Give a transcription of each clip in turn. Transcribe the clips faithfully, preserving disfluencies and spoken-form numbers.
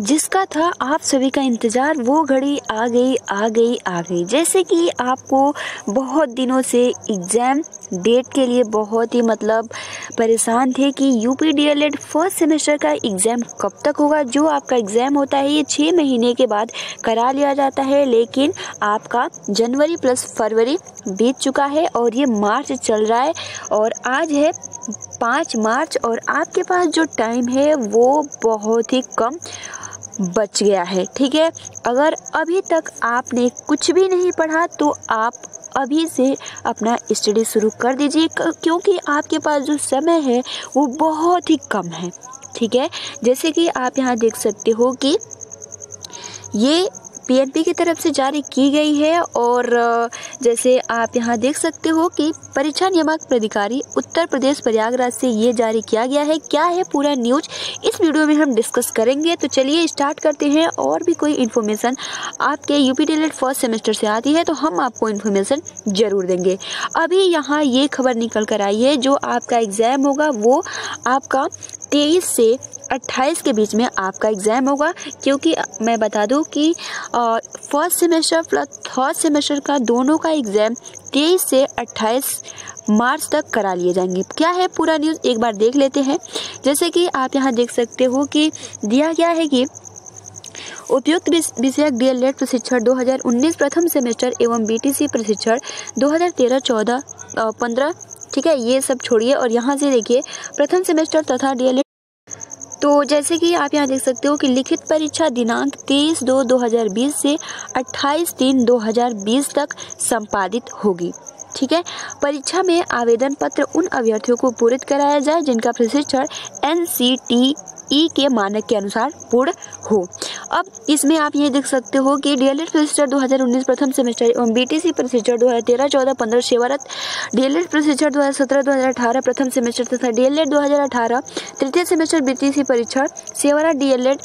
जिसका था आप सभी का इंतज़ार, वो घड़ी आ गई आ गई आ गई। जैसे कि आपको बहुत दिनों से एग्ज़ाम डेट के लिए बहुत ही मतलब परेशान थे कि यूपीडीएलएड फर्स्ट सेमेस्टर का एग्ज़ाम कब तक होगा। जो आपका एग्ज़ाम होता है ये छः महीने के बाद करा लिया जाता है, लेकिन आपका जनवरी प्लस फरवरी बीत चुका है और ये मार्च चल रहा है और आज है पाँच मार्च और आपके पास जो टाइम है वो बहुत ही कम बच गया है। ठीक है, अगर अभी तक आपने कुछ भी नहीं पढ़ा तो आप अभी से अपना स्टडी शुरू कर दीजिए, क्योंकि आपके पास जो समय है वो बहुत ही कम है। ठीक है, जैसे कि आप यहाँ देख सकते हो कि ये पीएनपी की तरफ से जारी की गई है और जैसे आप यहाँ देख सकते हो कि परीक्षा नियामक प्राधिकारी उत्तर प्रदेश प्रयागराज से ये जारी किया गया है। क्या है पूरा न्यूज इस वीडियो में हम डिस्कस करेंगे, तो चलिए स्टार्ट करते हैं। और भी कोई इन्फॉर्मेशन आपके यूपीडीएलएड फर्स्ट सेमेस्टर से आती है तो हम आपको इन्फॉर्मेशन ज़रूर देंगे। अभी यहाँ ये खबर निकल कर आई है, जो आपका एग्ज़ाम होगा वो आपका तेईस से अट्ठाईस के बीच में आपका एग्ज़ाम होगा, क्योंकि मैं बता दूं कि first semester plus third semester का दोनों का एग्ज़ाम तेईस से अट्ठाईस मार्च तक करा लिए जाएंगे। क्या है पूरा न्यूज़ एक बार देख लेते हैं। जैसे कि आप यहां देख सकते हो कि दिया गया है कि उपयुक्त विषयक डीएलएड प्रशिक्षण दो हज़ार उन्नीस प्रथम सेमेस्टर एवं बीटीसी प्रशिक्षण दो हज़ार तेरह चौदह पंद्रह, ठीक है, ये सब छोड़िए और यहाँ से देखिए प्रथम सेमेस्टर तथा डीएलएड। तो जैसे कि आप यहाँ देख सकते हो कि लिखित परीक्षा दिनांक तेईस दो दो हज़ार बीस से अट्ठाईस तीन दो हज़ार बीस तक संपादित होगी। ठीक है, परीक्षा में आवेदन पत्र उन अभ्यर्थियों को पूरित कराया जाए जिनका प्रशिक्षण एनसीटीई के मानक के अनुसार पूर्ण हो। अब इसमें आप ये देख सकते हो कि डीएलएड प्रशिक्षण दो हज़ार उन्नीस प्रथम सेमेस्टर एवं बीटीसी प्रशिक्षण दो हज़ार तेरह चौदह पंद्रह सेवारत, डीएलएड प्रशिक्षण दो हज़ार सत्रह दो हज़ार अठारह प्रथम सेमेस्टर तथा डीएलएड दो हज़ार अठारह तृतीय सेमेस्टर बीटीसी परीक्षा सेवारत डीएलएड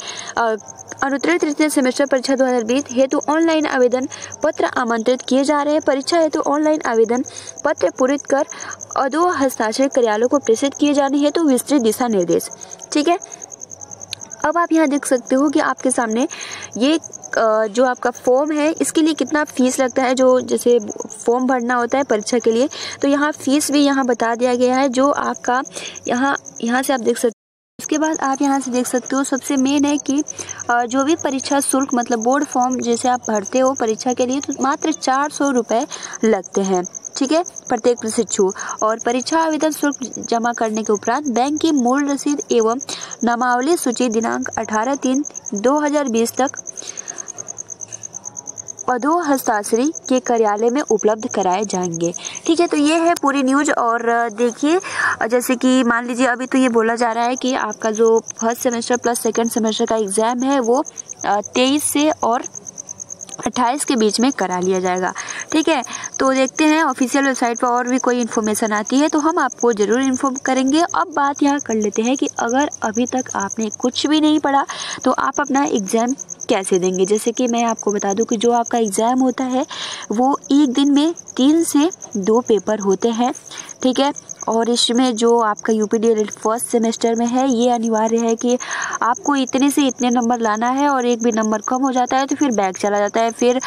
अनुत्तीर्ण तृतीय सेमेस्टर परीक्षा दो हज़ार बीस हेतु ऑनलाइन आवेदन पत्र आमंत्रित किए जा रहे हैं। परीक्षा हेतु ऑनलाइन आवेदन पत्र पूरित कर अधो हस्ताक्षर कार्यालयों को प्रेषित किए जाने हेतु विस्तृत दिशा निर्देश। ठीक है, अब आप यहाँ देख सकते हो कि आपके सामने ये जो आपका फॉर्म है इसके लिए कितना फ़ीस लगता है, जो जैसे फॉर्म भरना होता है परीक्षा के लिए, तो यहाँ फ़ीस भी यहाँ बता दिया गया है। जो आपका यहाँ यहाँ से आप देख सकते हो, उसके बाद आप यहाँ से देख सकते हो सबसे मेन है कि जो भी परीक्षा शुल्क मतलब बोर्ड फॉर्म जैसे आप भरते हो परीक्षा के लिए, तो मात्र चार सौ रुपये लगते हैं। ठीक है, प्रत्येक प्रशिक्षु और परीक्षा आवेदन शुल्क जमा करने के उपरांत बैंक की मूल रसीद एवं नामावली सूची दिनांक अठारह तीन दो हज़ार बीस तक अधो हस्ताक्षरी के कार्यालय में उपलब्ध कराए जाएंगे। ठीक है, तो ये है पूरी न्यूज़। और देखिए जैसे कि मान लीजिए अभी तो ये बोला जा रहा है कि आपका जो first semester plus second semester का एग्ज़ाम है वो तेईस से और अट्ठाईस के बीच में करा लिया जाएगा। ठीक है, तो देखते हैं ऑफिशियल वेबसाइट पर और भी कोई इन्फॉर्मेशन आती है तो हम आपको ज़रूर इन्फॉर्म करेंगे। अब बात यहाँ कर लेते हैं कि अगर अभी तक आपने कुछ भी नहीं पढ़ा तो आप अपना एग्ज़ाम कैसे देंगे। जैसे कि मैं आपको बता दूं कि जो आपका एग्ज़ाम होता है वो एक दिन में तीन से दो पेपर होते हैं। ठीक है, और इसमें जो आपका यूपीडीएलएड फर्स्ट सेमेस्टर में है ये अनिवार्य है कि आपको इतने से इतने नंबर लाना है, और एक भी नंबर कम हो जाता है तो फिर बैक चला जाता है, फिर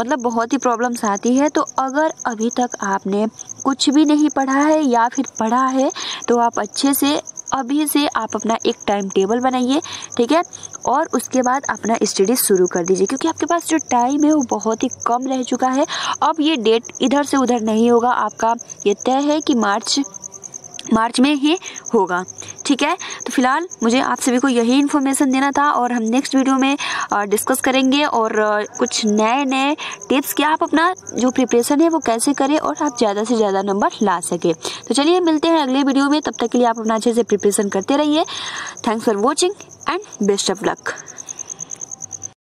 मतलब बहुत ही प्रॉब्लम्स आती है। तो अगर अभी तक आपने कुछ भी नहीं पढ़ा है या फिर पढ़ा है तो आप अच्छे से अभी से आप अपना एक टाइम टेबल बनाइए। ठीक है, और उसके बाद अपना स्टडी शुरू कर दीजिए, क्योंकि आपके पास जो टाइम है वो बहुत ही कम रह चुका है। अब ये डेट इधर से उधर नहीं होगा, आपका ये तय है कि मार्च मार्च में ही होगा। ठीक है, तो फिलहाल मुझे आप सभी को यही इन्फॉर्मेशन देना था और हम नेक्स्ट वीडियो में डिस्कस करेंगे और कुछ नए नए टिप्स कि आप अपना जो प्रिपरेशन है वो कैसे करें और आप ज़्यादा से ज़्यादा नंबर ला सकें। तो चलिए मिलते हैं अगले वीडियो में, तब तक के लिए आप अपना अच्छे से प्रिपरेशन करते रहिए। Thanks for watching and best of luck.